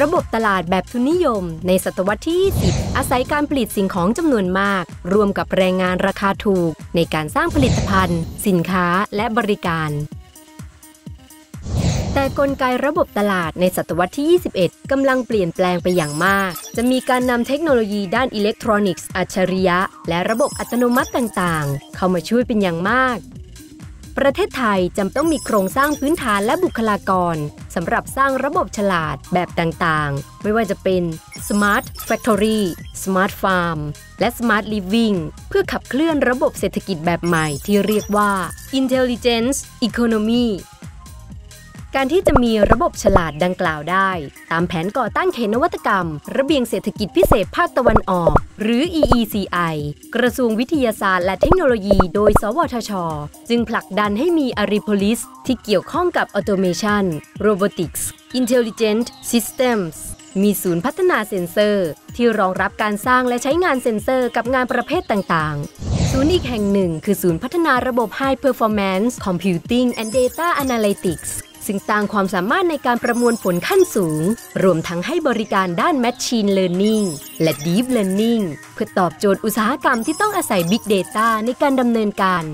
ระบบตลาดแบบทุนนิยมในศตวรรษที่20อาศัยการผลิตสิ่งของจำนวนมากรวมกับแรงงานราคาถูกในการสร้างผลิตภัณฑ์สินค้าและบริการแต่กลไกระบบตลาดในศตวรรษที่21กำลังเปลี่ยนแปลงไปอย่างมากจะมีการนำเทคโนโลยีด้านอิเล็กทรอนิกส์อัจฉริยะและระบบอัตโนมัติต่างๆเข้ามาช่วยเป็นอย่างมากประเทศไทยจำต้องมีโครงสร้างพื้นฐานและบุคลากรสำหรับสร้างระบบฉลาดแบบต่างๆไม่ว่าจะเป็น Smart Factory, Smart Farm และ Smart Living เพื่อขับเคลื่อนระบบเศรษฐกิจแบบใหม่ที่เรียกว่า Intelligent Economyการที่จะมีระบบฉลาดดังกล่าวได้ตามแผนก่อตั้งเขตนวัตกรรมระเบียงเศรษฐกิจพิเศษภาคตะวันออกหรือ EECI กระทรวงวิทยาศาสตร์และเทคโนโลยีโดยสวทช.จึงผลักดันให้มี Aripolis ที่เกี่ยวข้องกับ Automation, Robotics, Intelligent Systems มีศูนย์พัฒนาเซ็นเซอร์ที่รองรับการสร้างและใช้งานเซ็นเซอร์กับงานประเภทต่างๆศูนย์อีกแห่งหนึ่งคือศูนย์พัฒนาระบบ High Performance Computing and Data Analytics ซึ่งสร้างความสามารถในการประมวลผลขั้นสูงรวมทั้งให้บริการด้าน Machine Learning และ Deep Learning เพื่อตอบโจทย์อุตสาหกรรมที่ต้องอาศัย Big Data ในการดำเนินการ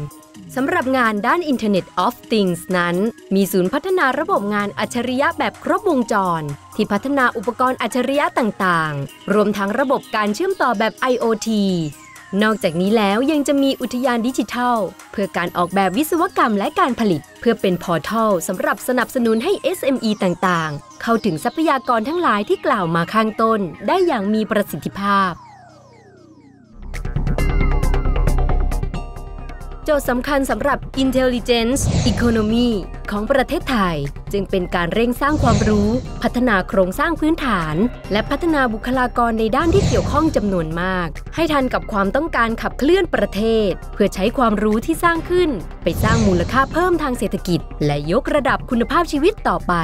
สำหรับงานด้าน Internet of Things นั้นมีศูนย์พัฒนาระบบงานอัจฉริยะแบบครบวงจรที่พัฒนาอุปกรณ์อัจฉริยะต่างๆรวมทั้งระบบการเชื่อมต่อแบบ IoTนอกจากนี้แล้วยังจะมีอุทยานดิจิทัลเพื่อการออกแบบวิศวกรรมและการผลิตเพื่อเป็นพอร์ทัลสำหรับสนับสนุนให้ SME ต่างๆเข้าถึงทรัพยากรทั้งหลายที่กล่าวมาข้างต้นได้อย่างมีประสิทธิภาพโจทย์สำคัญสำหรับ Intelligence Economy ของประเทศไทยจึงเป็นการเร่งสร้างความรู้พัฒนาโครงสร้างพื้นฐานและพัฒนาบุคลากรในด้านที่เกี่ยวข้องจำนวนมากให้ทันกับความต้องการขับเคลื่อนประเทศเพื่อใช้ความรู้ที่สร้างขึ้นไปสร้างมูลค่าเพิ่มทางเศรษฐกิจและยกระดับคุณภาพชีวิตต่อไป